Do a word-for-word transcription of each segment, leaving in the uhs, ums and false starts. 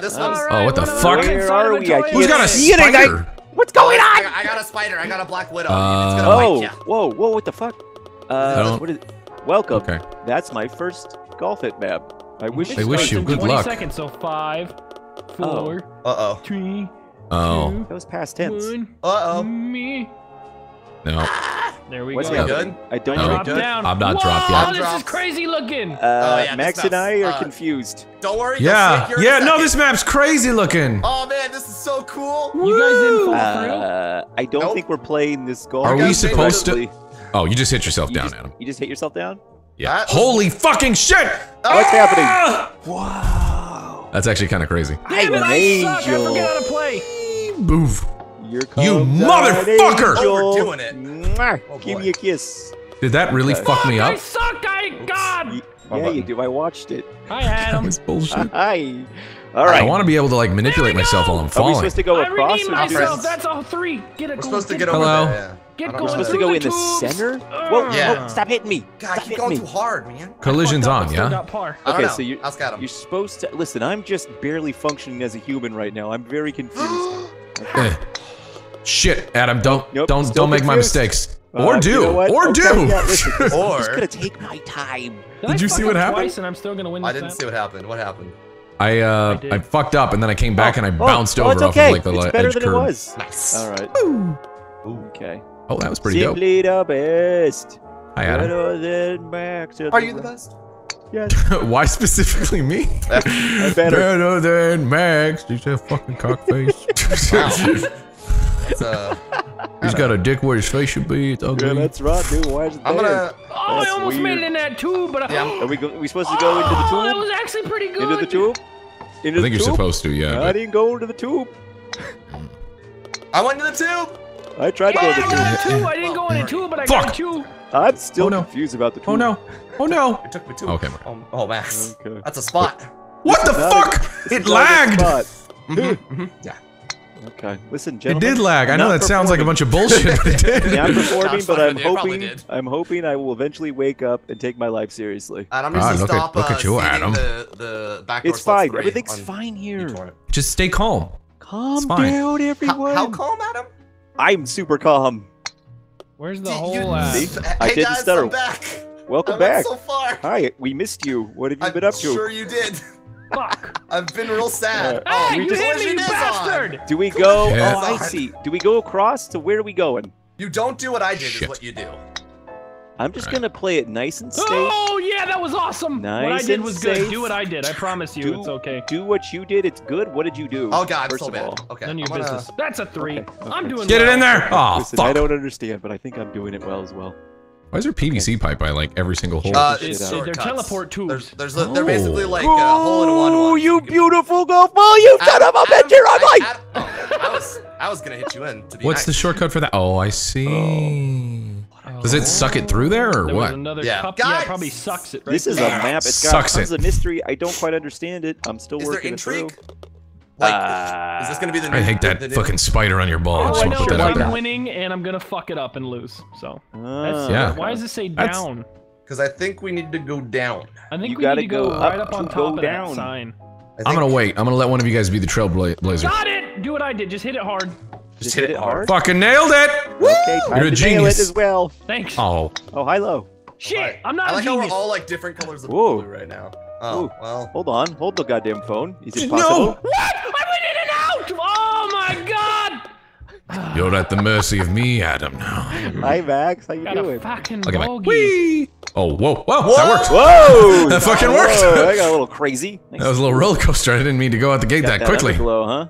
that? This one's oh, what the fuck? Where are we? Who's got a spider? What's going on? I got a spider. I got a black widow. Uh, it's gonna oh, bite you. Whoa, whoa, what the fuck? Uh, what is it? Welcome. Okay. That's my first golf hit map. I wish. I wish you good luck. twenty seconds. So five, four, oh. Uh oh. three, oh. two. That was past tense. One, uh oh. Me. No. There we What's go. What's good? I don't drop no. down. I'm not Whoa, dropped yet. This is crazy looking. Uh, oh, yeah, Max and I are uh, confused. Don't worry. Yeah. Yeah. No, this map's crazy looking. Oh man, this is so cool. You Woo! guys in full uh, I don't nope. think we're playing this golf. Are we supposed to? Oh, you just hit yourself you down, just, Adam. You just hit yourself down? Yeah. That Holy was... fucking shit! Oh, what's ah! happening? Wow. That's actually kind of crazy. Damn it, I suck. I forgot how to play. Boof. You're you motherfucker! Oh, we're doing it. Oh, give boy. me a kiss. Did that really okay. fuck me up? I suck, I God! Oops. Yeah, you do. I watched it. Hi, Adam. That was bullshit. Hi. All right. I want to be able to like manipulate myself while I'm falling. Are we supposed to go across? I redeemed myself. That's all three. Get a We're supposed to get over there. Get going. We're supposed to go in the center? Whoa, yeah. whoa, stop hitting me. God, stop keep going me. too hard, man. Collision's on, yeah? Okay, I so you're, I'll scout him. You're supposed to... Listen, I'm just barely functioning as a human right now. I'm very confused. Okay. Shit, Adam, don't nope, don't don't make confused. my mistakes. Uh, or do, you know or okay, do. Yeah, listen, or I'm just gonna take my time. Did, did you see what happened? And I'm still gonna win this I didn't map? see what happened. What happened? I uh I, I fucked up and then I came back oh, and I bounced oh, over oh, okay. off of like the it's better edge than curve. It was. Nice. All right. Ooh. Ooh. Okay. Oh, that was pretty Simply dope. Simply the best. Hi, Adam. Are you the best? Yes. Why specifically me? Better. Better than Max. You said fucking cockface. Uh, He's got a dick where his face should be. It's ugly. Yeah, that's right, dude. Why is it I'm gonna. Oh, I almost weird. made it in that tube, but I. Yeah. Are we go, are we supposed to go into the tube? Oh, that was actually pretty good. Into the tube. Into I think the you're tube? supposed to, yeah. I but... didn't go into the tube. I went to the tube. I tried yeah, to go into the tube. tube. I didn't go into the tube, but I Fuck. got two. I'm still oh, no. confused about the tube. Oh no! Oh no! It took me two. Okay. Oh, oh Max. Okay. That's a spot. What the fuck? A, it lagged. Mm-hmm, mm-hmm. Yeah. Okay. Listen, gentlemen. It did lag. I know that sounds like a bunch of bullshit, but it did. Yeah, I'm performing, but I'm hoping I'm hoping I will eventually wake up and take my life seriously. Adam, just ah, look stop. At, look uh, at you, Adam. The, the back it's fine. Everything's fine here. Just stay calm. Calm down, everyone. How, how calm, Adam? I'm super calm. Where's the hole at? Hey, I didn't guys, stutter. I'm back. Welcome I back. So far. Hi. We missed you. What have you I'm been up to? I'm sure you did. Fuck. I've been real sad. Uh, hey, oh, we you hit me, you bastard! On. Do we go? Yeah. Oh, I see. Do we go across to where are we going? You don't do what I did Shit. is what you do. I'm just right. gonna play it nice and safe. Oh yeah, that was awesome. Nice what I did was safe. good. Do what I did. I promise you, do, it's okay. Do what you did. It's good. What did you do? Oh god, first so of bad. all, okay. None of your gonna... business. That's a three. Okay. Okay. I'm doing. Get well. it in there. Oh Listen, fuck. I don't understand, but I think I'm doing it well as well. Why is there P V C okay. pipe by like every single hole? Uh, it's it's they're teleport tubes. There's, there's oh. They're basically like a hole in one. Oh, you beautiful golf ball! You son of a bitch! You're on light. I was I was gonna hit you in. To be What's nice. the shortcut for that? Oh, I see. Oh. Does it suck it through there or there what? Another yeah. cup. yeah, it probably sucks it. Right this there. is a map. It's got sucks tons it. of mystery. I don't quite understand it. I'm still is working there intrigue? it through. Like, uh, is this gonna be the new, I hate that the, the fucking spider on your ball. Oh, I, just I know, put that I'm out winning, there. and I'm gonna fuck it up and lose. So, uh, that's, yeah. why does it say down? Because I think we need to go down. I think you we gotta need to go, go right up on to top of down. that sign. I'm gonna wait. I'm gonna let one of you guys be the trailblazer. Got it! Do what I did. Just hit it hard. Just, just hit, hit it hard? Fucking nailed it! Okay, Woo! You're a genius. It as well. Thanks. Oh. Oh, hi, low. Shit, right. I'm not I like a genius. How we're all like different colors of blue right now. Oh, Ooh. well. Hold on. Hold the goddamn phone. Is it possible? No! What? I went in and out! Oh my god! You're at the mercy of me, Adam, now. Hi, Max. How you Got doing? A fucking Look at my... Whee! Oh, whoa. Whoa! Whoa! That worked! Whoa! That fucking whoa. worked! I got a little crazy. Thanks. That was a little roller coaster. I didn't mean to go out the gate that, that quickly. Glow, huh?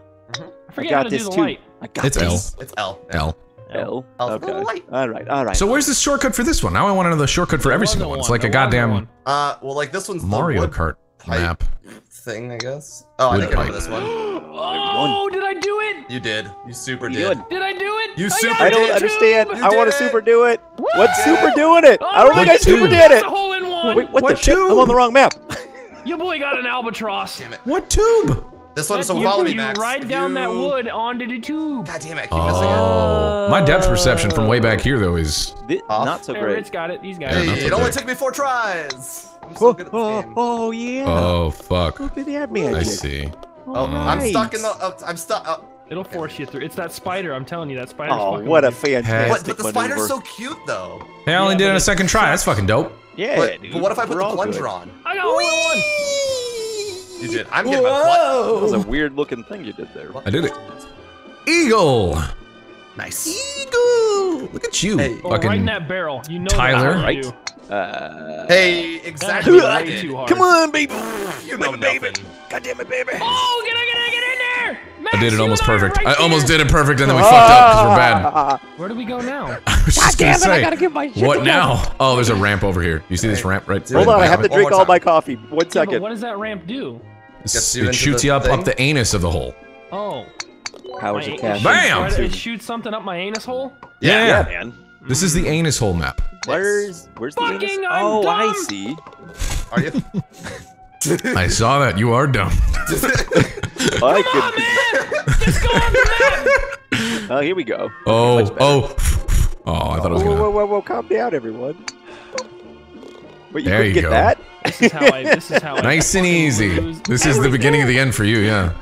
I forget I got how to this do the too. light. I got it's this. L. It's L. L. L. L. Okay. All right. All right. So where's the shortcut for this one? Now I want to know the shortcut for every single one. one. It's like a goddamn. One. Uh, well, like this one's Mario Kart map thing, I guess. Oh, wood I think pipe. I know this one. Oh, did I do it? You did. You super you did. did. Did I do it? You super. I, I don't did. understand. I want to super do it. Woo! What's super doing it? All I don't right, think I super two. did it. Hole in one. Wait, what, what the shit? I'm on the wrong map. Your boy got an albatross. Damn it. What tube? This one's so follow me, Max. You ride down you... that wood onto the tube. God damn it, I keep missing oh. it. My depth perception from way back here, though, is this, not so great. It's got it. He's got yeah, it. It, it only took me four tries. I'm so oh, good at this oh, game. Oh, yeah. Oh, fuck. Look at that, man. I see. Oh, nice. I'm stuck in the. Oh, I'm stuck. Oh. It'll force you through. It's that spider. I'm telling you, that spider. Oh, what a fantastic! What, but the maneuver. Spider's so cute, though. They only yeah, did it on a second try. That's fucking dope. Yeah, but, dude, but what if I put the plunger on? I got one. You did. I'm getting my plunger. That was a weird-looking thing you did there. I did it. Eagle. Nice. Eagle. Look at you. Hey. Oh, right in that barrel. You know Tyler, that right? Uh, hey, exactly. Right. Too Come on, baby. You know, baby. God damn it, baby. Oh, get in, get in, get in there. Max, I did it almost perfect. Right I there. almost did it perfect, and then we oh. fucked up because we're bad. Where do we go now? I was just God damn it, say, I gotta get my shit What together. now? Oh, there's a ramp over here. You see this ramp right there? Hold right on, I have to drink all my coffee. One yeah, second. What does that ramp do? It, it shoots you up, thing? up the anus of the hole. Oh. Powers of cash. Bam! It shoots something up my anus hole? Yeah, man. This is the anus hole map. Where's where's the anus? Oh, I see. Are you? I saw that. You are dumb. I could. Man. Just go on the map. Oh, here we go. Oh, oh, oh! I thought I was gonna. Whoa, whoa, whoa! Calm down, everyone. Wait, you couldn't get that? This is how I. This is how I. Nice and easy. This is the beginning of the end for you, yeah.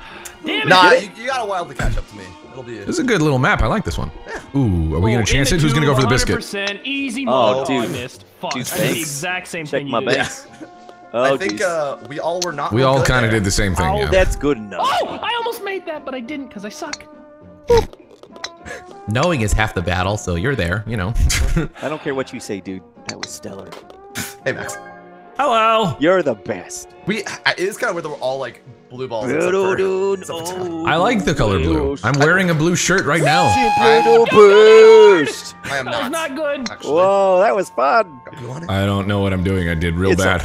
Nah, you, you got a while to catch up to me. It'll be. This is a good little map. I like this one. Yeah. Ooh, are we gonna chance it? Who's gonna go for the biscuit? Easy mode. Oh, dude. Oh, I missed. Fuck. Dude, I did the exact same Check thing you did. Oh, I think uh, we all were not. We all kind of did the same thing. Oh, yeah. That's good enough. Oh, I almost made that, but I didn't because I suck. Knowing is half the battle, so you're there. You know. I don't care what you say, dude. That was stellar. Hey, Max. Hello. You're the best. We. It is kind of weird that we're all like. Blue balls. Blue, dude. For, oh, I like the color blue. I'm wearing a blue shirt right now. I, burst. I am not. Not good. Actually. Whoa, that was fun. I don't know what I'm doing. I did real it's bad.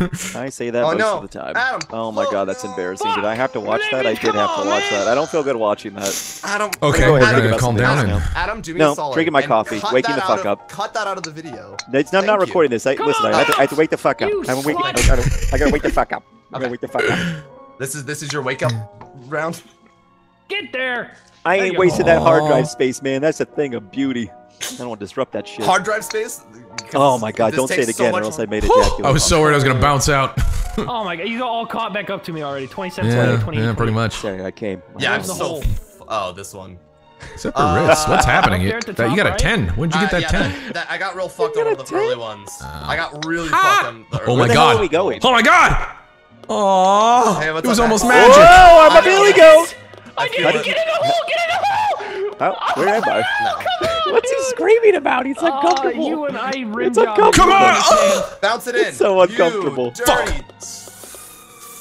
Okay. I say that oh, most no. of the time. Adam, oh my oh, god, that's no. embarrassing. Did I have to watch that? I did have to watch that. I don't feel good watching that. Adam. Okay, go ahead. Adam, calm down. Adam, Adam, do me no, a solid. Drinking my coffee, waking the fuck of, up. Cut that out of the video. It's, I'm Thank not recording you. this. I, listen, on, I, have to, I have to wake the fuck up. I'm waking. I gotta wake the fuck up. I'm gonna wake the fuck up. This is this is your wake up round. Get there! I ain't there wasted go. that hard drive space, man. That's a thing of beauty. I don't want to disrupt that shit. Hard drive space? Oh my god! Don't say it again, so or else I made it. I was so worried I was gonna bounce out. Oh my god! You all caught back up to me already. twenty-seven, yeah, twenty-eight, yeah, pretty much. Sorry, I came. My yeah, I'm so. Oh, this one. Except for uh, Ritz. What's happening? You, top, that, you got a ten. When'd you uh, get that yeah, ten? That, that, I got real fucked on the early ones. Uh, I got really fucked on the early ones. Oh my god! Oh my god! Oh, hey, it was almost that? magic. Oh, I'm a billy goat. I did it. Get in the hole. Get in the hole. Oh, where am I? Oh, no. What's he screaming about? He's uncomfortable. Uh, you and I rim it's uncomfortable. Come on. Oh. Bounce it in. It's so uncomfortable. You dirty fuck.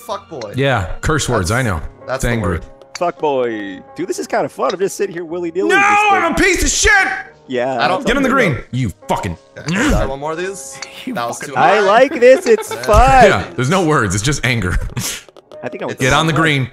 Fuck boy. Yeah, curse words. That's, I know. That's the word. Fuck boy. Dude, this is kind of fun. I'm just sitting here willy-nilly. No, I'm a piece of shit. Yeah. I don't Get in the green. Know. You fucking. Okay, one more of these. That was too I like this. It's fun. Yeah. There's no words. It's just anger. I think I would get on the one. green.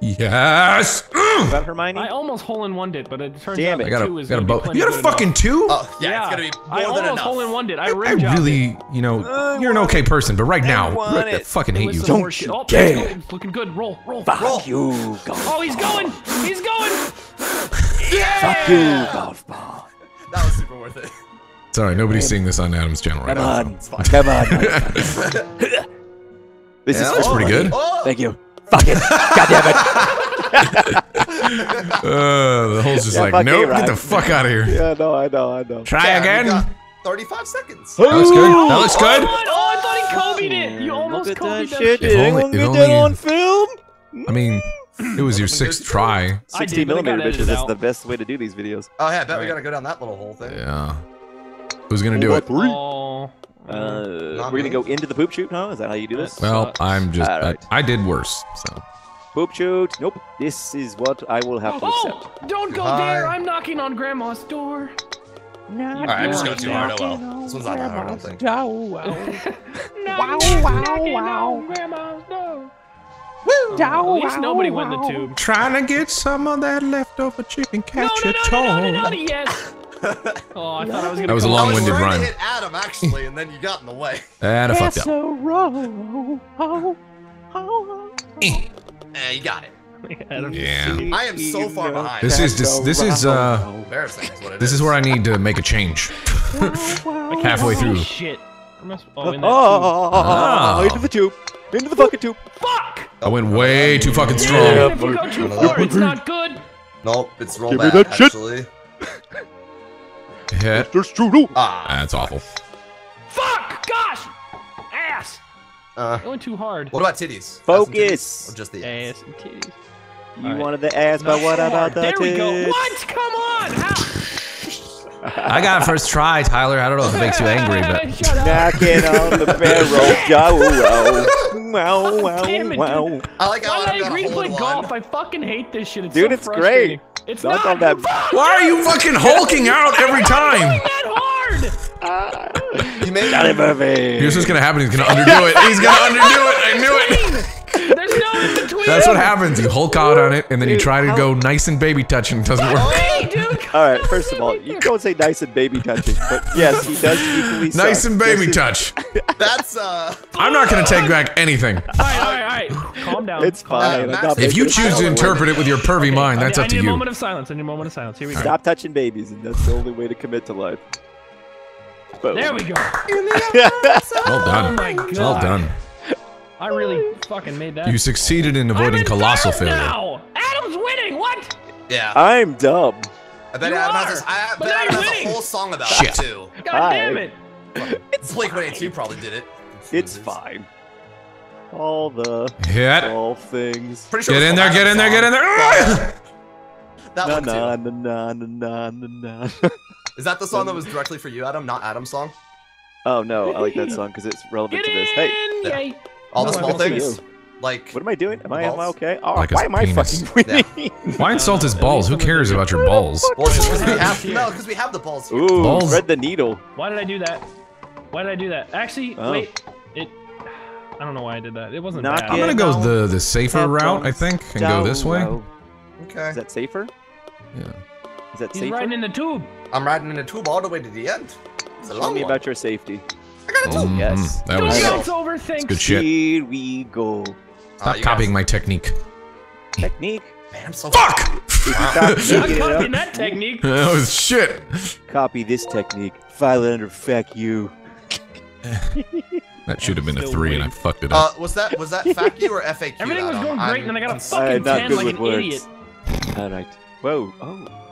Yes. About Hermione? I almost hole in one did, but it turns Damn out it. two is. Got a boat. You got a fucking enough. two? Oh, yeah. yeah. It's gonna be more I than almost enough. hole in one did. I, I, I really, you know, I you're an okay person, but right I now, I fucking hate you. Don't you dare. Looking good. Roll. Roll. Roll. You. Oh, he's going. He's going. Fuck you, golf ball. That was super worth it. Sorry, nobody's Man. seeing this on Adam's channel right now. Come on, so. come on. This yeah, is that's pretty good. Oh. Thank you. Fuck it. God damn it. uh, the hole's just yeah, like, nope, right. get the fuck out of here. Yeah, no, I know, I know. Try yeah, again. thirty-five seconds. Ooh. That looks good. That looks good. Oh, oh I thought he Kobe'd it. You almost Kobe'd that, that shit. If only, if only, on film. I mean. It was your sixth try. sixty millimeter bitches is the best way to do these videos. Oh yeah, I bet we gotta go down that little hole thing. Yeah. Who's gonna do it? Uh, we're gonna go into the poop chute, huh? Is that how you do this? Well, I'm just, I, I did worse, so. Poop chute, nope. This is what I will have to accept. Oh, don't go there, I'm knocking on Grandma's door. Alright, I'm just going too hard, oh well. This one's not that hard, I don't think. Wow, wow, wow, wow. Woo. At least nobody went in the tube. Trying to get some of that leftover chicken catch your toe. No, yes. Oh, I thought I was gonna. That was a long-winded run. I was trying to hit Adam actually, and then you got in the way. And I fucked up. Yeah, you got it. Adam, yeah. I am so far behind. This is this this is uh. This is where I need to make a change. Halfway through. Shit. Oh, into the tube. Into the fucking tube. Fuck. I went way too fucking strong. Yeah, if you go too far, it's not good. Nope, it's rollback, that actually. Shit. Yeah. Ah, that's awful. Fuck! Gosh! Ass! Uh, Going too hard. What about titties? Focus! Titties? Or just the ass? Ass and titties. You right. wanted the ass, but what about the there tits? There we go. What? Come on! How? I got first try, Tyler. I don't know if it makes you angry, but... Shut up. Knocking on the barrel. Wow, wow, it, wow. I like how I agree to play golf. I fucking hate this shit. It's dude, so it's great. It's not, not that. Why are you fucking hulking out every time? That hard. Uh, you made it, Murphy. Here's what's gonna happen. He's gonna underdo it. He's gonna underdo it. I knew it. There's no in between. That's what happens. You hulk out on it, and then dude, you try to go nice and baby touching. It doesn't work. Hey, dude, all right. First of all, you don't say nice and baby touching, but yes, he does equally. Nice suck. And baby yes, touch. That's uh. I'm not gonna take back anything. All right, all right, all right. Calm down. It's fine. Uh, if you choose to interpret it with your pervy okay, mind, that's I need, up to you. I need a moment of silence. I need a moment of silence. Here we go. Stop touching babies, and that's the only way to commit to life. Boom. There we go. Well done. Oh my God. Well done. I really fucking made that. You succeeded in avoiding colossal failure. Now. Adam's winning. What? Yeah. I'm dumb. I bet you Adam are, has, a, I, bet Adam has a whole song about it too. God Hi. damn it. It's Blink one eighty-two probably did it. It's fine. All the hit. all things. Sure get, in there, get in there, get in there, get in there! That one too. Na, na, na, na, na, na. Is that the song that was directly for you, Adam? Not Adam's song? Oh no, I like that song because it's relevant get to this. Hey, yeah. all no, the small things. Like what am I doing? Am I am I okay? Oh, like why am I fucking winning? Yeah. Why insult his balls? Who cares about your balls? Well, because we have, no, because we have the balls. Here. Ooh, balls. Thread the needle. Why did I do that? Why did I do that? Actually, oh. wait. It. I don't know why I did that. It wasn't Knock bad. I'm gonna go the the safer route, I think, and go this way. Okay. Is that safer? Yeah. Is that He's safer? riding in the tube. I'm riding in the tube all the way to the end. It's a long Tell me one. about your safety. I got a tube. Mm, yes. That was it's over. Thanks. Good shit. Here we go. Stop uh, copying guys. my technique. Technique? Man, I'm so fuck! Stop copying that technique. That was shit. Copy this technique. File it under fact you. That should have been a three, waiting. and I fucked it up. Uh, was that was that fact you or F A Q? Everything was going great, and then I got a fucking ten like an words. idiot. All right. Whoa. Oh.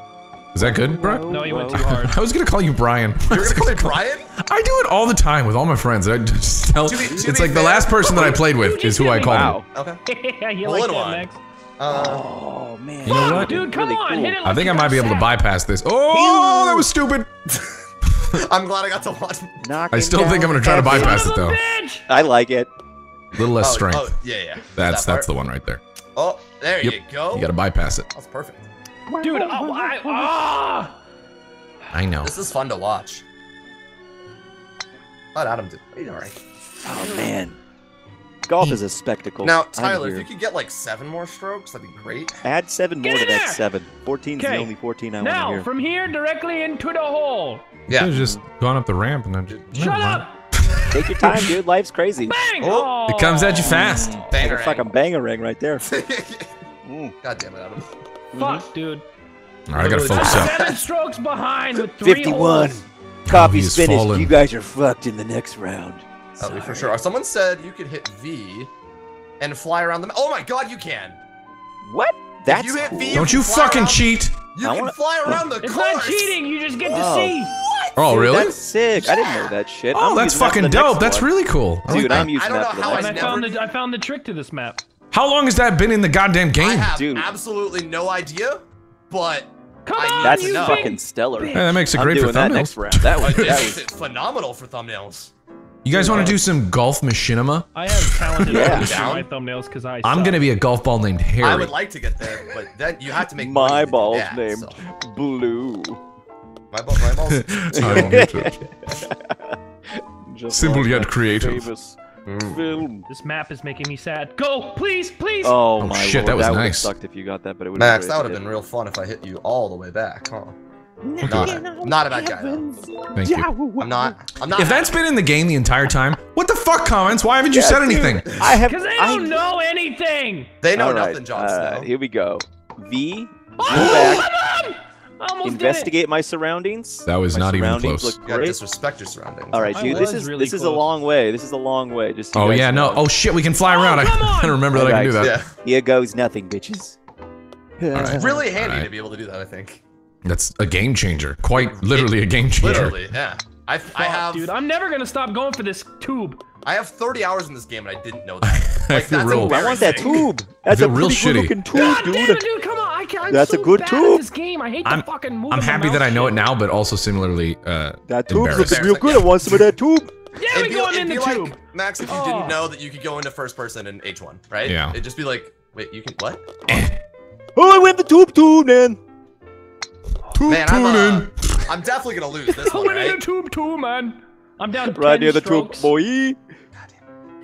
Is that good, bro? No, you went too hard. I was gonna call you Brian. You're gonna call me Brian? I do it all the time with all my friends. I just tell. Do we, do it's like the fair? last person that I played with is who I called. Wow. Okay. you well, like that, Max? Uh, oh man! You know what? Dude, come really on! Cool. Hit it like I think I might be able to bypass this. Oh, that was stupid. I'm glad I got to watch. Knocking I still think I'm gonna try to bypass it though. Bitch. I like it. A little less oh, strength. Oh, yeah, yeah. That's that that's the one right there. Oh, there yep. you go. You gotta bypass it. That's perfect. Dude, oh, I ah! Oh. I know. This is fun to watch. Let Adam do. He's all right. Oh man. Golf is a spectacle. Now, Tyler, if you could get like seven more strokes, that'd be great. Add seven get more to there. that seven. fourteen's the only fourteen I want to hear. Now, from here directly into the hole. Yeah. Could have just gone up the ramp and then just. Shut no, up! Take your time, dude. Life's crazy. Bang! Oh. It comes at you fast. Bangarang. Like a fucking bangarang right there. God damn it, Adam. Fuck, dude. All right, I gotta focus up. Seven strokes behind with three fifty-one. Holes. Coffee's finished. Fallen. You guys are fucked in the next round. That'll be for sure. Someone said you could hit V and fly around the map. Oh my God, you can! What? That's you hit cool. V, Don't you, you fucking around, cheat! You I can wanna... fly around the it's course! It's not cheating, you just get oh. to see! What? Oh, really? Dude, that's sick. Yeah. I didn't know that shit. Oh, I'm that's fucking dope. That's really cool. I Dude, like I'm using I don't know how I, never... I, found the, I found the trick to this map. How long has that been in the goddamn game? I have Dude. absolutely no idea, but... Come on, that's you fucking stellar. Yeah, that makes it great for thumbnails. That was phenomenal for thumbnails. You guys want to do some golf machinima? I have talented yeah. my thumbnails because I. I'm suck. gonna be a golf ball named Harry. I would like to get there, but then you have to make my balls that, named so. Blue. My, ball, my balls. Just simple yet creative. Mm. This map is making me sad. Go, please, please. Oh, oh my shit, Lord. that was that nice. Sucked if you got that, but it Max, that would have been real fun if I hit you all the way back, huh? Okay. Not, a, not a bad guy though. Thank you. I'm not. I'm not. If that's been in the game the entire time, what the fuck, comments? Why haven't you yeah, said anything? Dude, I have. Because they I, don't know anything. They know right, nothing, John Snow. Uh, here we go. V. Oh, back. investigate my surroundings. That was my not even close. Yeah, disrespect your surroundings. All right, dude. I this is really this close. is a long way. This is a long way. Just. Oh yeah, know. no. Oh shit, we can fly around. Oh, I don't remember that right. I can do that. Yeah. Here goes nothing, bitches. Right. It's really handy right. to be able to do that. I think. That's a game changer. Quite literally a game changer. Literally, yeah. I, I have, dude, I'm never gonna stop going for this tube. I have thirty hours in this game and I didn't know that. Like, I feel that's real. I want that tube. That's a real shitty. Tube, God dude. damn it, dude! Come on, I can't. I'm that's so a good bad tube. At this game, I hate I'm, the fucking movie. I'm happy that I know shit. it now, but also similarly, uh, that tube looks real good. Yeah. I want some of that tube. Yeah, we going in the tube. Like, Max, if you oh. didn't know that you could go into first person in H one, right? Yeah. It'd just be like, wait, you can what? Oh, I went the tube tube, man. Tube man, tube, man. I'm definitely gonna lose this one, right? tube too, man. I'm down right near the tube, boy.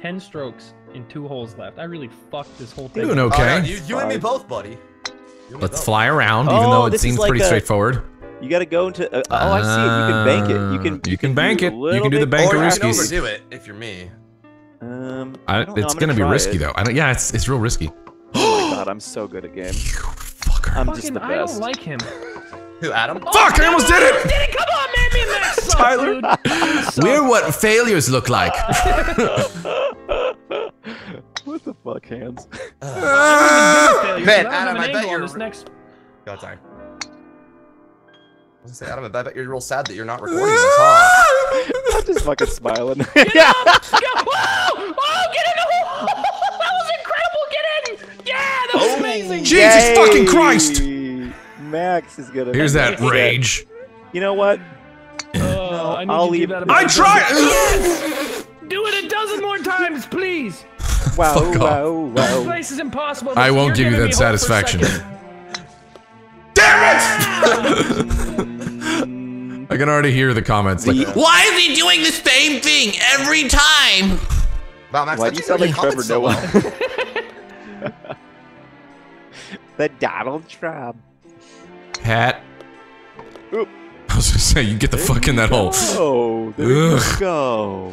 Ten strokes and two holes left. I really fucked this whole thing. Doing okay. Right, you, you and me both, buddy. You Let's both. fly around, even oh, though it seems like pretty a, straightforward. You gotta go into. Uh, oh, I see it. You can bank it. You can. You, you can, can bank it. You can do the bank or risky. Overdo it if you're me. Um, I, I don't it's know, gonna, gonna be risky it. though. I don't, yeah, it's it's real risky. Oh my god, I'm so good at games. Fucker. I'm just the best. I don't like him. Who, Adam? Oh, Fuck! Adam, I almost did it! Did it. Come on, man, me and Max suck, Tyler, so we're what failures look like. What the fuck, hands? Uh, man, Adam, I bet you're. Next... God, sorry. I was gonna say, Adam, I bet you're real sad that you're not recording this, huh? I'm just fucking smiling. Get yeah. up! Go. Whoa! Oh, get in the hole! That was incredible! Get in! Yeah, that was oh, amazing! Jesus Yay. fucking Christ! Max is gonna. Here's that rage. You know what? Uh, no, I need I'll leave. That I tried. Yes! Do it a dozen more times, please. Wow, Fuck wow, off. wow. This place is impossible. I won't give you that satisfaction. Damn it! I can already hear the comments. Like, the, why is he doing the same thing every time? Wow, Max, why do you sound like Trevor Noah? The Donald Trump. Hat. Oop. I was gonna say, you get the there fuck in that go. hole. Oh, there you go.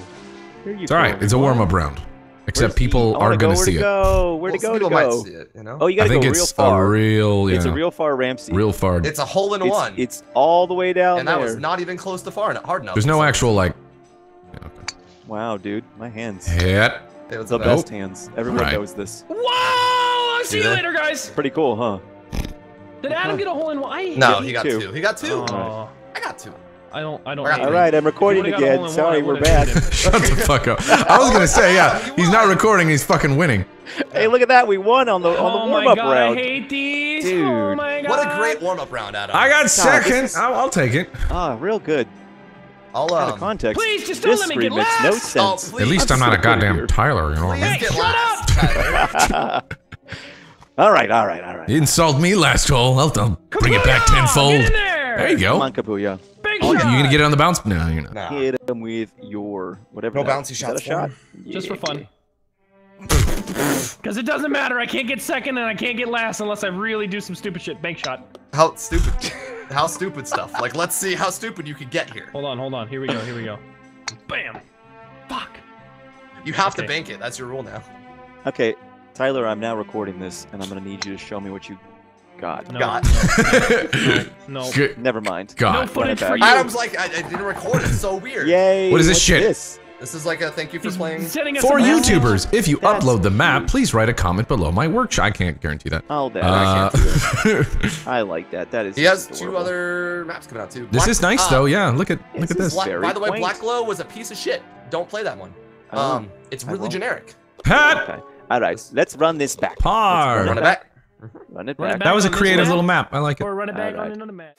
There you it's alright, it's a warm up round. Except Where's people the, are go, gonna see it. Where to go? Where to go? Well, to go? See it, you know? Oh, you gotta I think go it's real far. A real, yeah. It's a real far ramp seat. Real far. It's a hole in it's, one. It's all the way down and there. And that was not even close to far enough. Hard enough. There's no actual, like. Yeah, okay. Wow, dude. My hands. Hat. It was the best hands. Everyone right. knows this. Whoa! I'll see you later, guys. Pretty cool, huh? Did Adam get a hole in one? No, he got two. two. He got two. Oh. I got two. I don't. I don't. All right, I'm recording again. Sorry, we're back. Shut the fuck up. I was gonna say, yeah, he's not recording. He's fucking winning. Hey, look at that. We won on the on the warm up round. Oh my god, I hate these. Dude, oh my god. What a great warm up round, Adam. I got second. I'll, I'll take it. Ah, oh, real good. I'll um, out of context. Please, just don't let me get last. No sense. Oh, at least I'm, I'm not a goddamn Tyler. You know what I mean? Shut up. All right, all right, all right. You insult me last hole. I'll, I'll bring it back tenfold. There. there you go. Come on, Kabuya. Oh, you gonna get it on the bounce? No, you're not. Nah. Hit him with your whatever. No that, bouncy shot. shot? Yeah. Just for fun. Because it doesn't matter. I can't get second and I can't get last unless I really do some stupid shit. Bank shot. How stupid? How stupid stuff? Like, let's see how stupid you could get here. Hold on, hold on. Here we go. Here we go. Bam. Fuck. You have okay. to bank it. That's your rule now. Okay. Tyler, I'm now recording this, and I'm gonna need you to show me what you got. No, got. No. no. Never mind. God. No footage for you. Adam's like, I, I didn't record it. It's so weird. Yay. What is this shit? This? this is like a thank you for He's playing. For YouTubers, message. if you That's upload the map, cute. please write a comment below my workshop. I can't guarantee that. Oh, that. Uh, I can't do that. I like that. That is. He has adorable. two other maps coming out too. Black, this is nice uh, though. Yeah. Look at look at this. Black, by the way, Black Glow was a piece of shit. Don't play that one. Um, um it's really generic. Pat. All right, let's run this back. Par. Run it back. Run it back. That was a creative little map. I like it. Or run it back on another map.